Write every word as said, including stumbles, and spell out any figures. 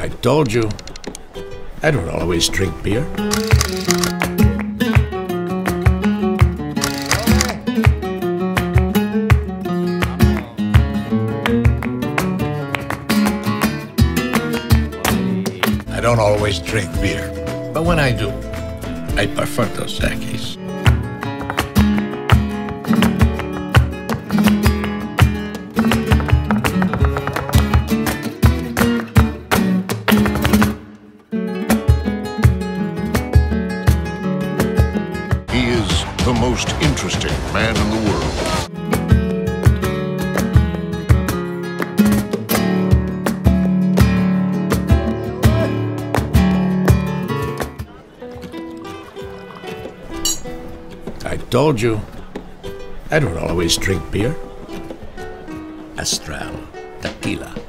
I told you, I don't always drink beer. I don't always drink beer, but when I do, I prefer Dos Equis. He is the most interesting man in the world. I told you, I don't always drink beer. Astral Tequila.